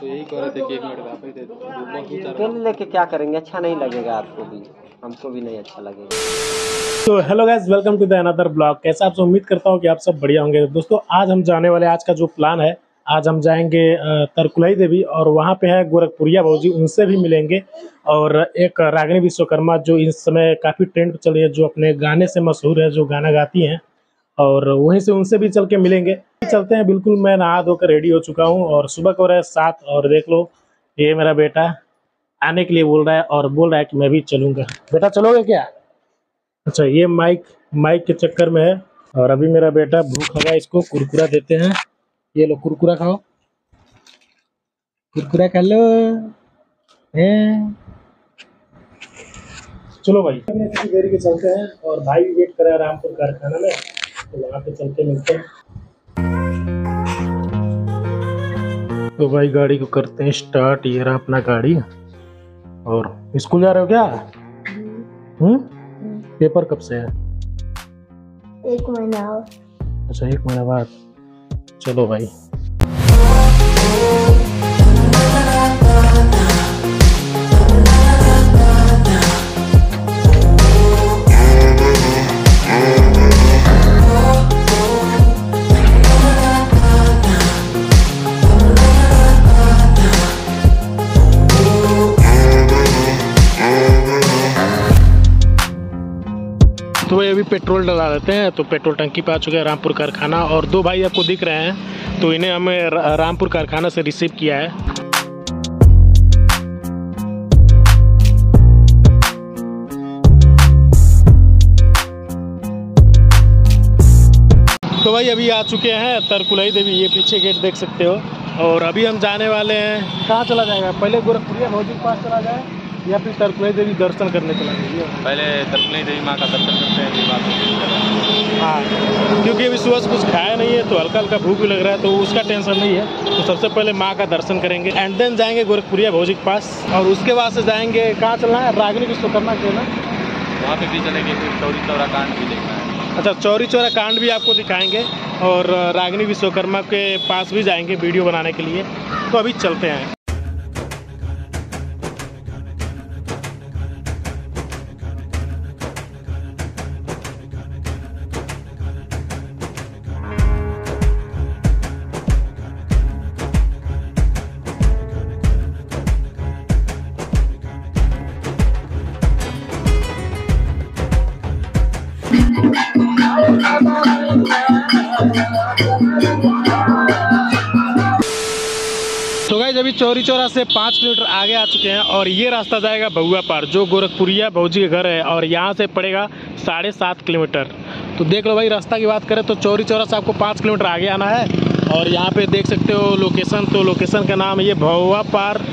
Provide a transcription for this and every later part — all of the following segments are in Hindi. तो यही कह रहे थे कि एक मिनट पेन लेके क्या करेंगे, अच्छा नहीं लगेगा आपको भी, हमको भी नहीं अच्छा लगेगा। तो hello guys, welcome to the another blog. कैसे आप सब? उम्मीद करता हूँ कि आप सब बढ़िया होंगे। दोस्तों आज हम जाने वाले, आज का जो प्लान है, आज हम जाएंगे तरकुलाई देवी और वहाँ पे है गोरखपुरिया भौजी, उनसे भी मिलेंगे। और एक रागिनी विश्वकर्मा जो इस समय काफ़ी ट्रेंड पर चल रही है, जो अपने गाने से मशहूर है, जो गाना गाती हैं, और वहीं से उनसे भी चल के मिलेंगे। चलते हैं। बिल्कुल मैं नहा धोकर रेडी हो चुका हूँ और सुबह को रहा 7 और देख लो ये मेरा बेटा आने के लिए बोल रहा है और बोल रहा है कि मैं भी चलूँगा। बेटा चलोगे क्या? अच्छा ये माइक के चक्कर में है। और अभी मेरा बेटा भूख लगा, इसको कुरकुरा देते हैं। ये लो कुरकुरा खाओ, कुरकुरा खा लो। चलो भाई देरी के चलते हैं। और भाई भी वेट कर रहा है रामपुर कारखाना में, तो वहाँ पे चलते मिलते हैं। तो भाई गाड़ी को करते हैं स्टार्ट। ये रहा अपना गाड़ी। और स्कूल जा रहे हो क्या? पेपर कब से है? 1 महीना। अच्छा 1 महीना बाद। चलो भाई। तो भाई अभी पेट्रोल डला देते हैं। तो पेट्रोल टंकी पे आ चुके हैं रामपुर कारखाना। और 2 भाई आपको दिख रहे हैं, तो इन्हें हमें रामपुर कारखाना से रिसीव किया है। तो भाई अभी आ चुके हैं तरकुलाई देवी, ये पीछे गेट देख सकते हो। और अभी हम जाने वाले हैं। कहाँ चला जाएगा? पहले गोरखपुरिया भौजी के पास चला जाए या फिर तरकुलाई देवी दर्शन करने चला जाइए? पहले तरकुलाई देवी माँ का दर्शन करते हैं। हाँ, क्योंकि अभी सुबह से कुछ खाया नहीं है, तो हल्का हल्का भूख भी लग रहा है, तो उसका टेंशन नहीं है। तो सबसे पहले माँ का दर्शन करेंगे एंड देन जाएंगे गोरखपुरिया भौजी के पास। और उसके बाद से जाएंगे, कहाँ चलना है? रागिनी विश्वकर्मा के ना, वहाँ पर भी चलेंगे। फिर चौरी चौरा कांड भी देखना है। अच्छा चौरी चौरा कांड भी आपको दिखाएँगे और रागिनी विश्वकर्मा के पास भी जाएँगे वीडियो बनाने के लिए। तो अभी चलते हैं। तो गाइस अभी चौरी चौरा से 5 किलोमीटर आगे आ चुके हैं और ये रास्ता जाएगा भउवा पार, जो गोरखपुरिया भौजी के घर है, और यहाँ से पड़ेगा 7.5 किलोमीटर। तो देख लो भाई, रास्ता की बात करें तो चौरी चौरा से आपको 5 किलोमीटर आगे आना है। और यहाँ पे देख सकते हो लोकेशन, तो लोकेशन का नाम है ये भउवा पार।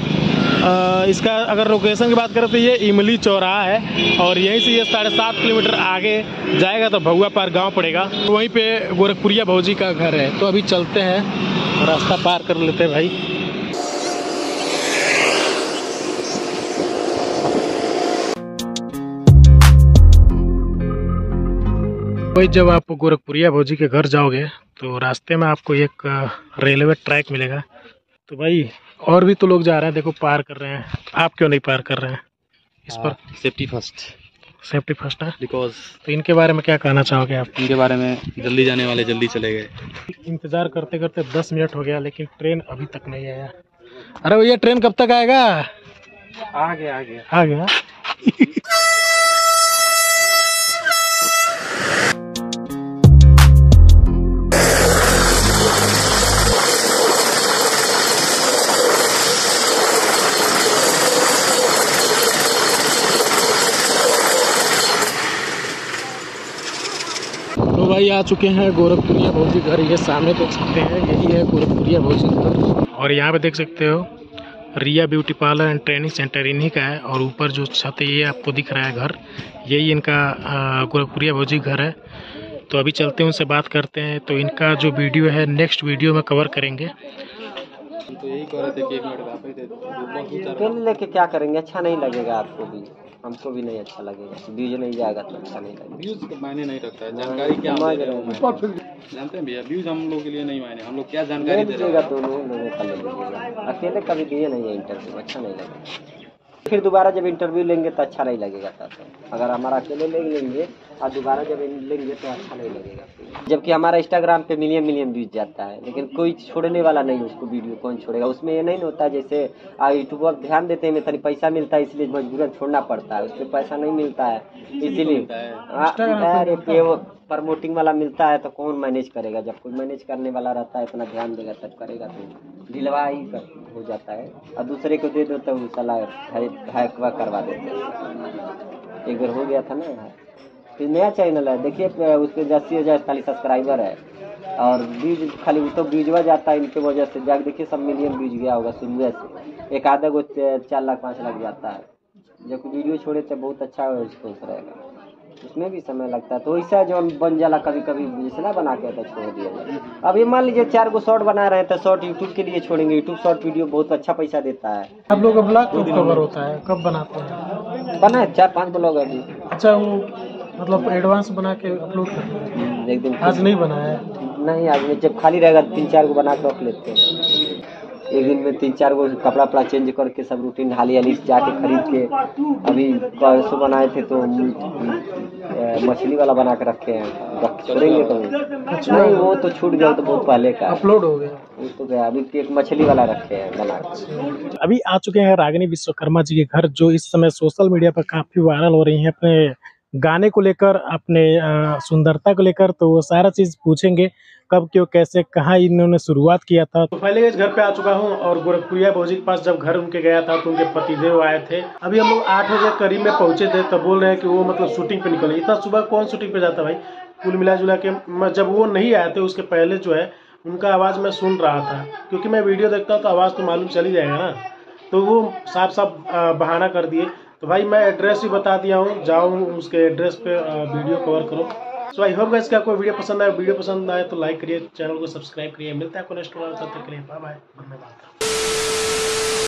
इसका अगर लोकेशन की बात करें तो ये इमली चौरा है, और यहीं से ये 7.5 किलोमीटर आगे जाएगा तो भउवा पार गांव पड़ेगा। तो वहीं पे गोरखपुरिया भौजी का घर है। तो अभी चलते हैं, रास्ता पार कर लेते हैं भाई। भाई जब आप गोरखपुरिया भौजी के घर जाओगे तो रास्ते में आपको एक रेलवे ट्रैक मिलेगा। तो भाई और भी तो लोग जा रहे हैं, देखो पार कर रहे हैं, आप क्यों नहीं पार कर रहे हैं? इस पर सेफ्टी फर्स्ट है बिकॉज। तो इनके बारे में क्या कहना चाहोगे आप? इनके बारे में, जल्दी जाने वाले जल्दी चले गए। इंतज़ार करते करते 10 मिनट हो गया लेकिन ट्रेन अभी तक नहीं आया। अरे भैया ट्रेन कब तक आएगा? आ गया। भाई आ चुके हैं गोरखपुरिया भौजी घर। ये सामने देख सकते हैं, यही है गोरखपुरिया भौजी घर। और यहाँ पे देख सकते हो Riya beauty parlour and training centre इन्हीं का है। और ऊपर जो छत है ये आपको दिख रहा है घर, यही इनका गोरखपुरिया भौजी घर है। तो अभी चलते हैं, उनसे बात करते हैं। तो इनका जो वीडियो है नेक्स्ट वीडियो में कवर करेंगे। तो यही कह रहे थे कि एक मिनट पेन लेके क्या करेंगे, अच्छा नहीं लगेगा आपको भी, हमको भी नहीं अच्छा लगेगा। व्यूज नहीं जाएगा तो अच्छा नहीं लगेगा, व्यूज के मायने नहीं रखता है, जानकारी क्या। जानते हैं भैया व्यूज हम लोग के लिए नहीं मायने, हम लोग क्या जानकारी दे रहे हैं। दोनों लोगों अकेले कभी दिए नहीं है इंटरव्यू, अच्छा नहीं लगेगा। फिर दोबारा जब इंटरव्यू लेंगे तो अच्छा नहीं लगेगा साहब। अगर हमारा अकेले ले लेंगे और दोबारा जब लेंगे तो अच्छा नहीं लगेगा। जबकि हमारा इंस्टाग्राम पे मिलियन मिलियन व्यूज जाता है, लेकिन कोई छोड़ने वाला नहीं उसको, वीडियो कौन छोड़ेगा। उसमें ये नहीं होता जैसे यूट्यूबर ध्यान देते हैं, में तरी पैसा मिलता है इसलिए मजबूरन छोड़ना पड़ता है, उसमें पैसा नहीं मिलता है इसीलिए। वो प्रमोटिंग वाला मिलता है तो कौन मैनेज करेगा, जब कोई मैनेज करने वाला रहता है इतना ध्यान देगा तब करेगा, तो दिलवा ही हो जाता है। और दूसरे को दे दो तो सलाह हैकवा करवा देते हैं। एक बार हो गया था ना, फिर नया चैनल है देखिए, उसके 80,000 खाली सब्सक्राइबर है और व्यूज खाली वो तो व्यूजवा जाता है इनके वजह से। जाके देखिए सब मिलियन व्यूज गया होगा शुरू से, एक आधा को 4 लाख 5 लाख जाता है। जब वीडियो छोड़े तो बहुत अच्छा रिस्पॉन्स रहेगा, उसमें भी समय लगता है। तो ऐसा जो बन जाला कभी कभी जैसे ना बना के तो छोड़ दिया जाए। अब ये मान लीजिए 4 गो शॉर्ट बना रहे हैं तो शॉर्ट यूट्यूब के लिए छोड़ेंगे, यूट्यूब शॉर्ट वीडियो बहुत अच्छा पैसा देता है। आप लोग का ब्लॉग कब कवर होता है, कब बनाते हैं? बना 4-5 ब्लॉग अभी। अच्छा वो मतलब एडवांस बना के अपलोड करते एक दिन, आज नहीं बनाया है? नहीं आज नहीं, जब खाली रहेगा 3-4 गो बना के रख लेते हैं। एक दिन में 3-4 गो कपड़ा वपड़ा चेंज करके सब रूटीन हाली हाली जाके खरीद के। अभी परसों बनाए थे तो मछली वाला बना के रखे हैं, छोड़ेंगे तो नहीं वो तो छूट गया, तो बहुत पहले का अपलोड हो गया वो तो गया। अभी एक मछली वाला रखे हैं बना के। अभी आ चुके हैं रागिनी विश्वकर्मा जी के घर, जो इस समय सोशल मीडिया पर काफी वायरल हो रही है अपने गाने को लेकर, अपने सुंदरता को लेकर। तो वो सारा चीज़ पूछेंगे कब क्यों कैसे कहाँ इन्होंने शुरुआत किया था। तो पहले इस घर पे आ चुका हूँ और गोरखपुरिया भौजी के पास जब घर उनके गया था तो उनके पतिदेव आए थे। अभी हम लोग 8 बजे करीब में पहुँचे थे, तब बोल रहे हैं कि वो मतलब शूटिंग पे निकले। इतना सुबह कौन शूटिंग पे जाता भाई, कुल मिला जुला के जब वो नहीं आए थे उसके पहले जो है उनका आवाज़ मैं सुन रहा था, क्योंकि मैं वीडियो देखता हूँ तो आवाज़ तो मालूम चली जाएगा ना। तो वो साफ साफ बहाना कर दिए, तो भाई मैं एड्रेस भी बता दिया हूँ, जाओ उसके एड्रेस पे वीडियो कवर करो। सो आई होप गाइस कि आपको वीडियो पसंद आए तो लाइक करिए, चैनल को सब्सक्राइब करिए। मिलते हैं आपको नेक्स्ट वीडियो में, तब तक के लिए बाय बाय, धन्यवाद।